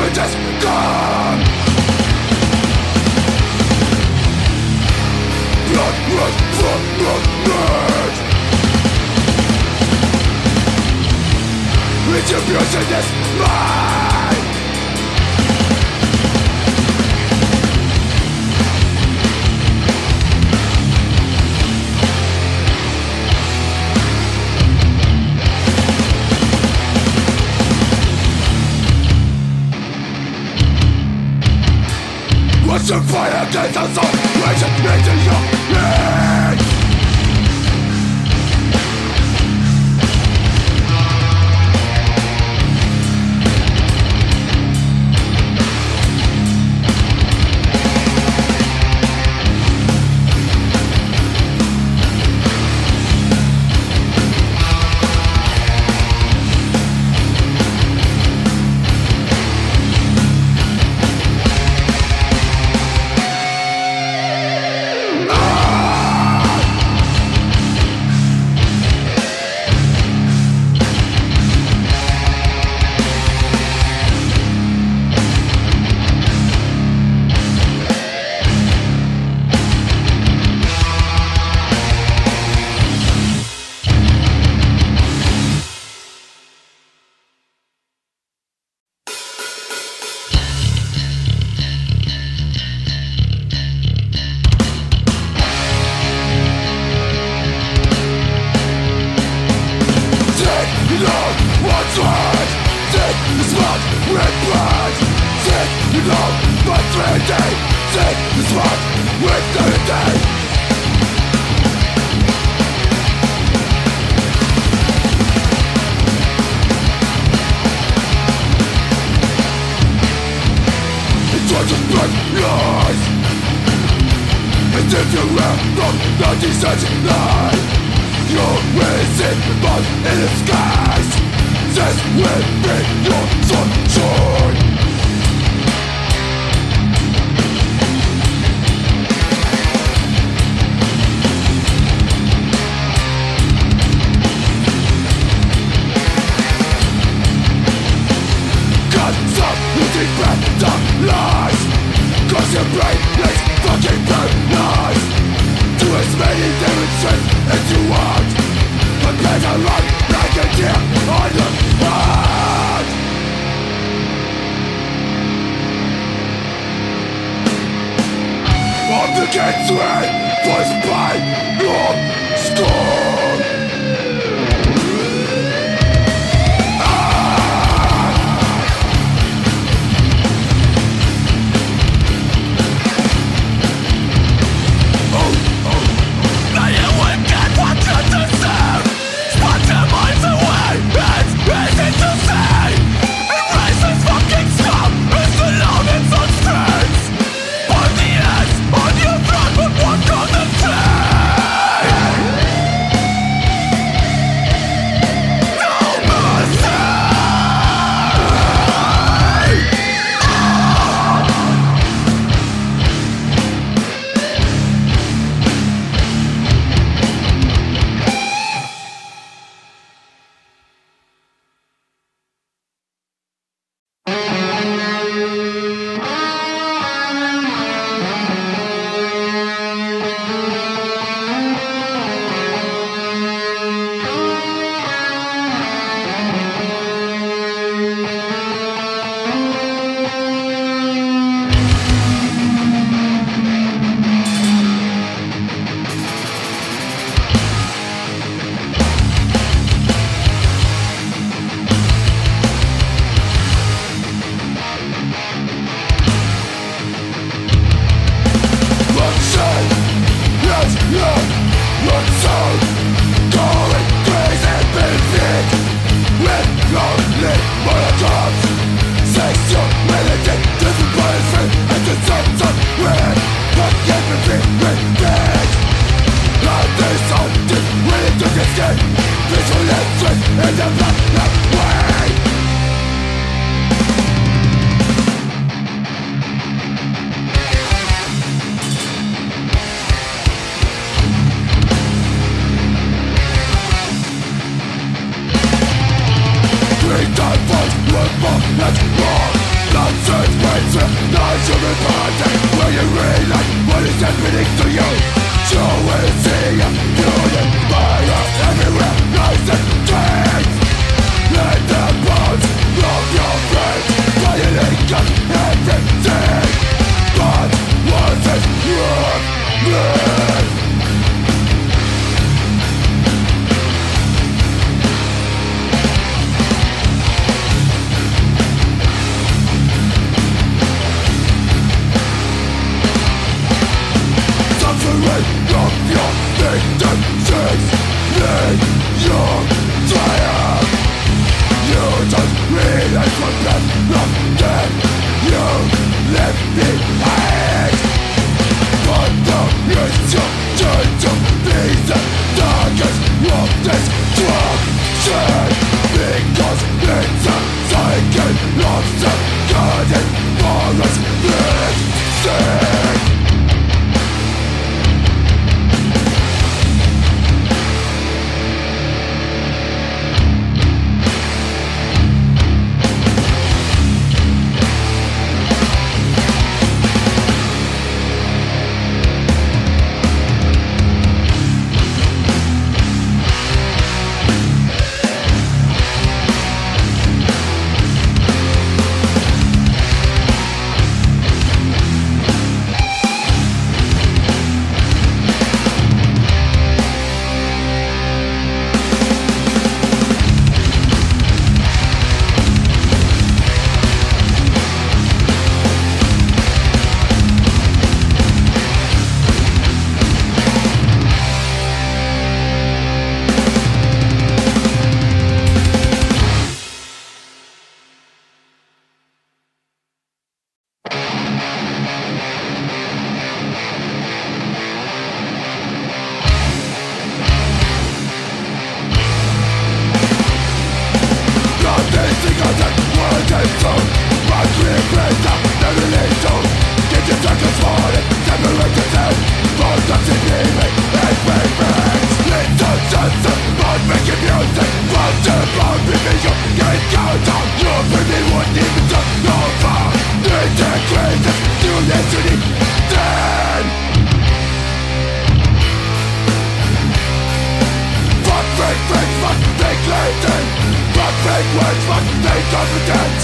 vengeance come. Blood runs from the night. Retribution is mine. What's the fire against the sun? Where's it meeting your needs? Like a deer on the ground. making music for the body vision. Get out of your baby, won't even turn over. It's the greatest new destiny. Then fuck fake friends, fuck fake ladies, fuck fake words, fuck fake confidence.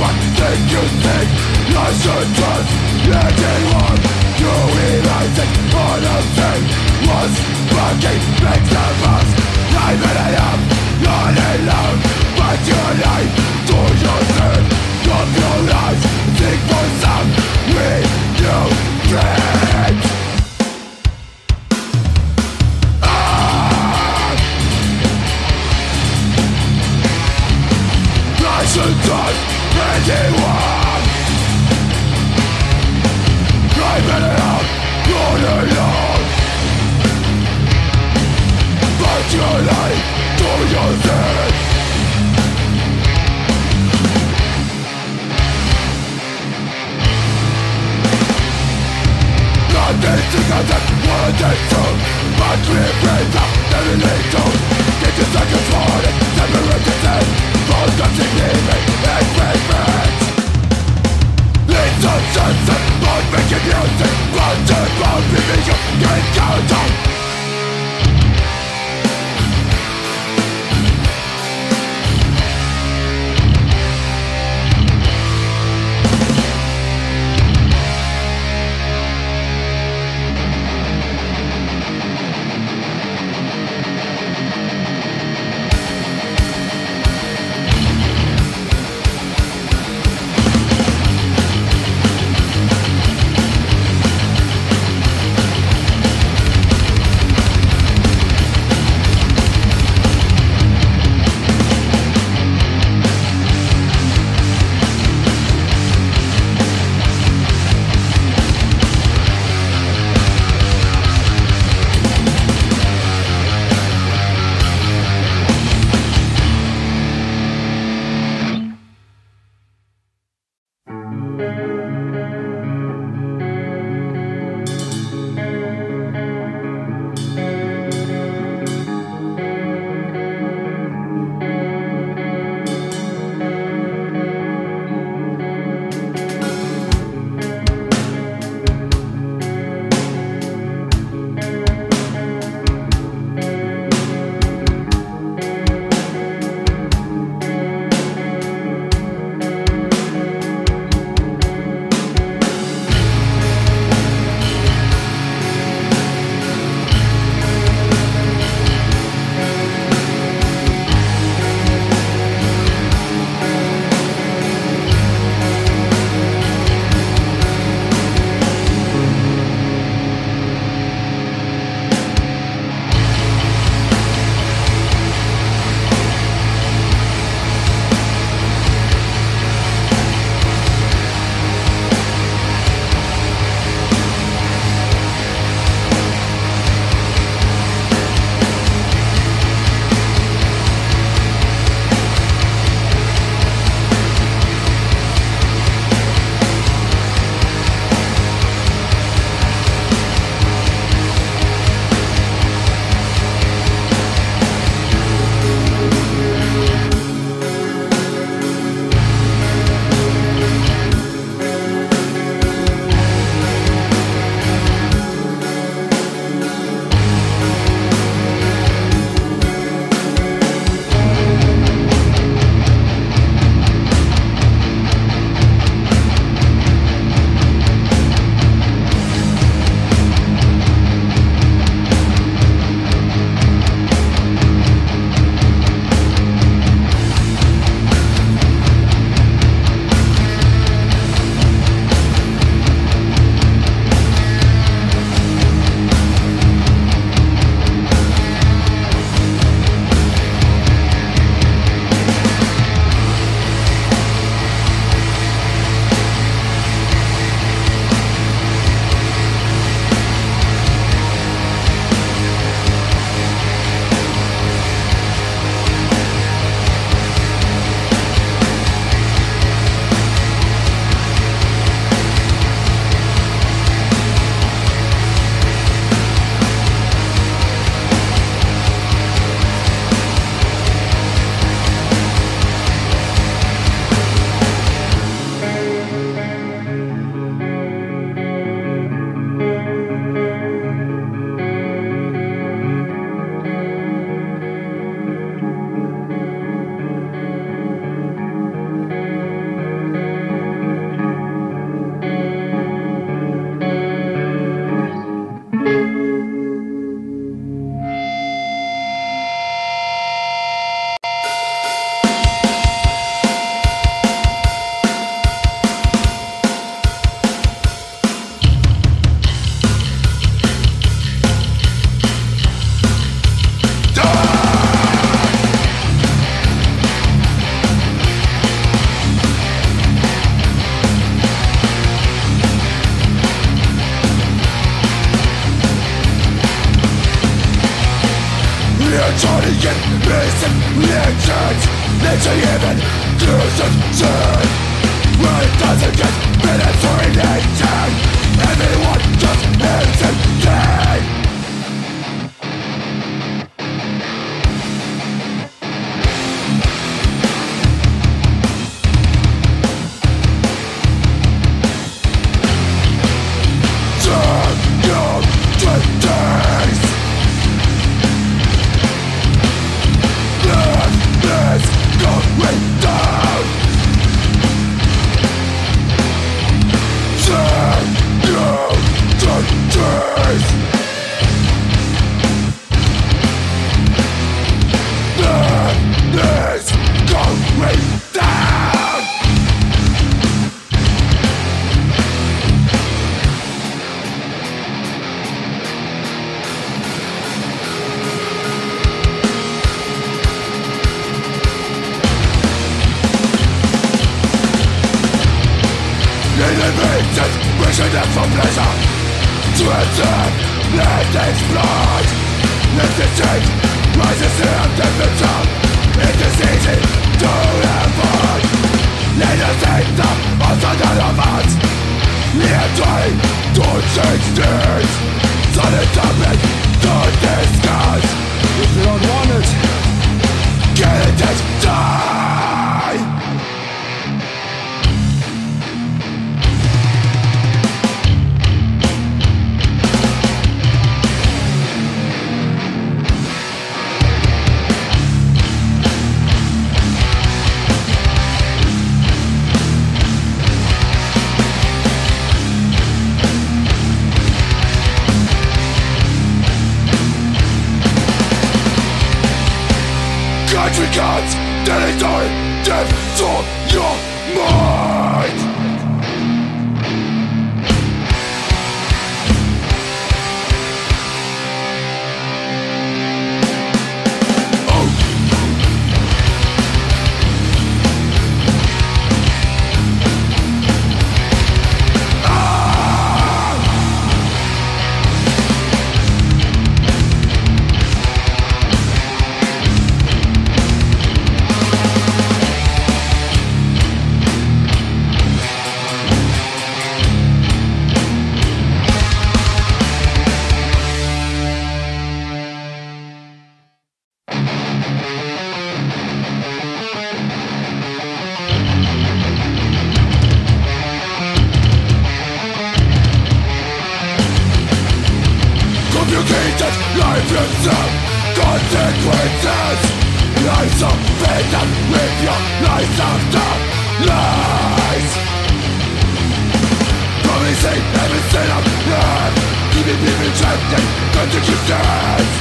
What did you think I should trust anyone? You realize that all of them was fucking mixed up us. I mean, I am not alone, but your life to yourself. Drop your lies, think for some renewed friends. I should trust anyone. I better have gone alone. But your life to yourself. Not this thing I just wanna take through, but regrets I never need to. Get your seconds for it, separate yourself from the significant experiments. It's a sunset, but making music, but the boundary vision can count on. basic legends. Nature even uses sin. Well, it doesn't get minutes for anything. Everyone just ends in pain. Wishing them for pleasure, to achieve, let its blood. Let the change rises in the future. It is easy to avoid. Let us take them also none of us. We are trying to change things. So the topic to discuss. If you don't want it, get it this time. We can't dedicate them to your mind. Life itself, consequences. Lives of freedom with your lives after lies. Promising every sin of life, keeping people trapped in consequences.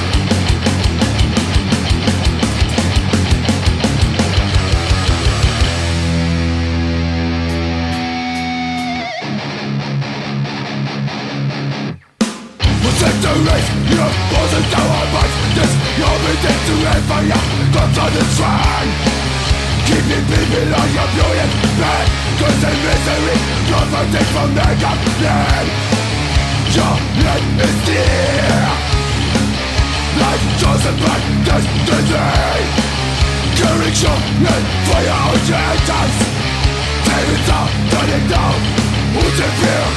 Centuries, you have frozen our minds. This moment is to end for your constant shrine. Keeping people on your beauty bed, curse and misery, profiting from their complaint. Your life is dear. Life chosen by destiny. Courage your life for your own chances. Demons are turning down, who's in fear?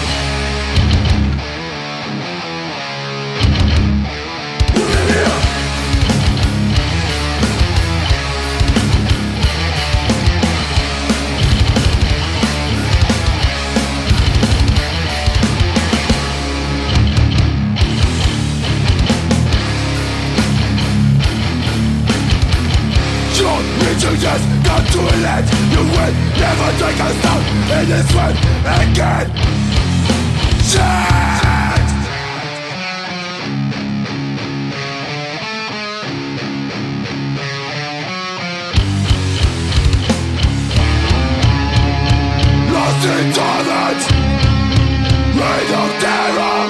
Just come to an end. You will never take us down in this world again. Shit! Lost in torment, reign of terror.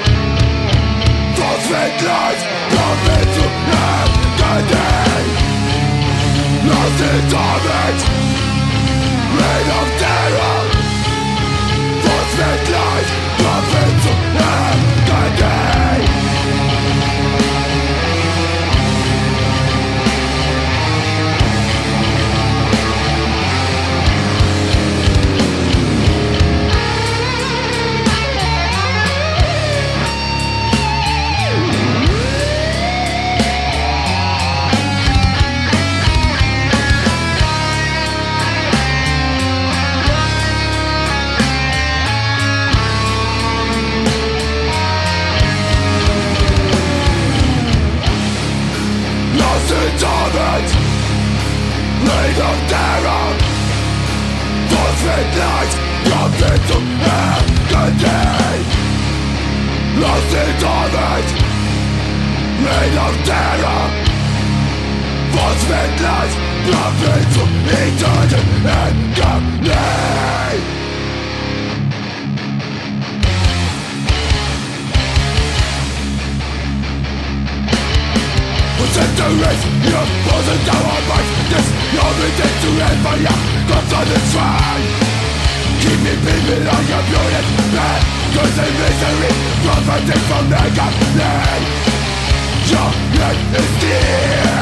False fake lies, profit to have a day. Lost in torment, reign of terror. False lies, prophets of agony. seas of terror. Those midnights come into agony, lost in torment, made of terror. Those midnights come into eternal agony. For centuries, you have frozen down our minds. This only thing to end my life comes on the train. Keep me beaming on your beauty, man. Curse and misery, profiting from the company. Your head is dear.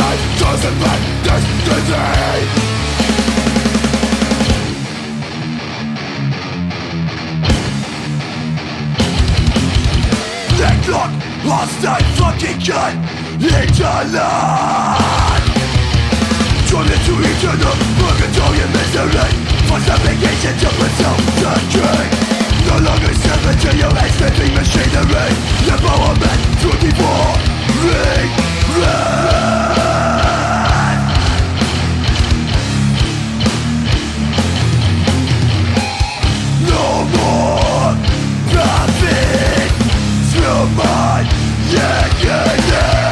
Life doesn't like this disease. Look, lost that fucking gun in your life. Drawn into eternal purgatory and misery, for subjugation to pursue the king. No longer servant to your escaping machinery, the power meant to devour regret. No more profit of my agony.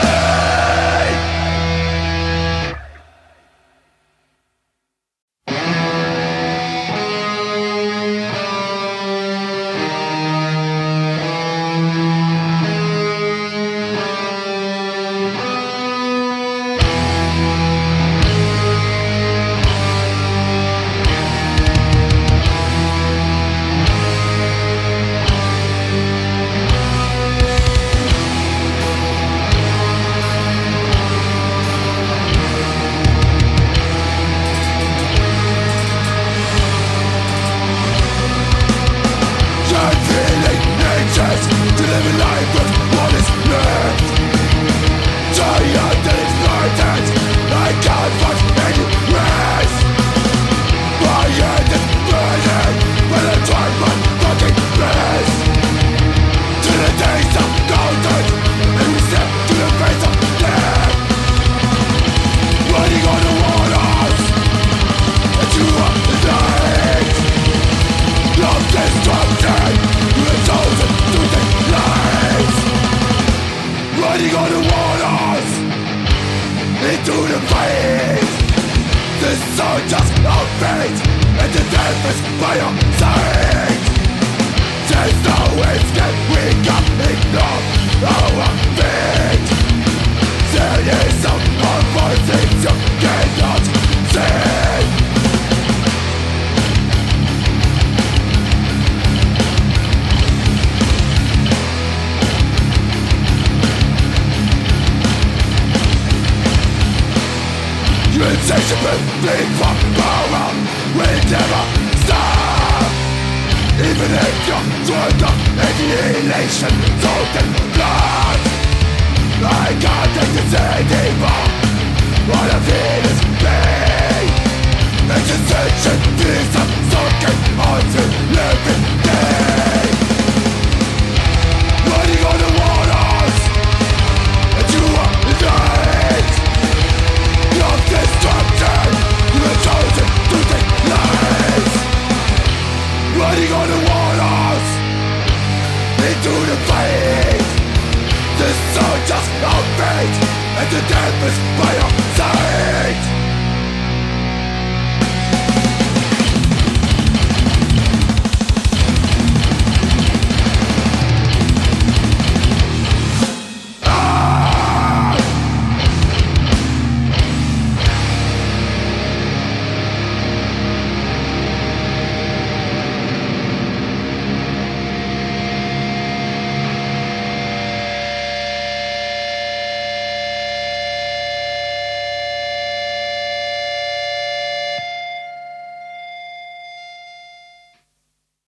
The soldiers of fate, and the death is by our side.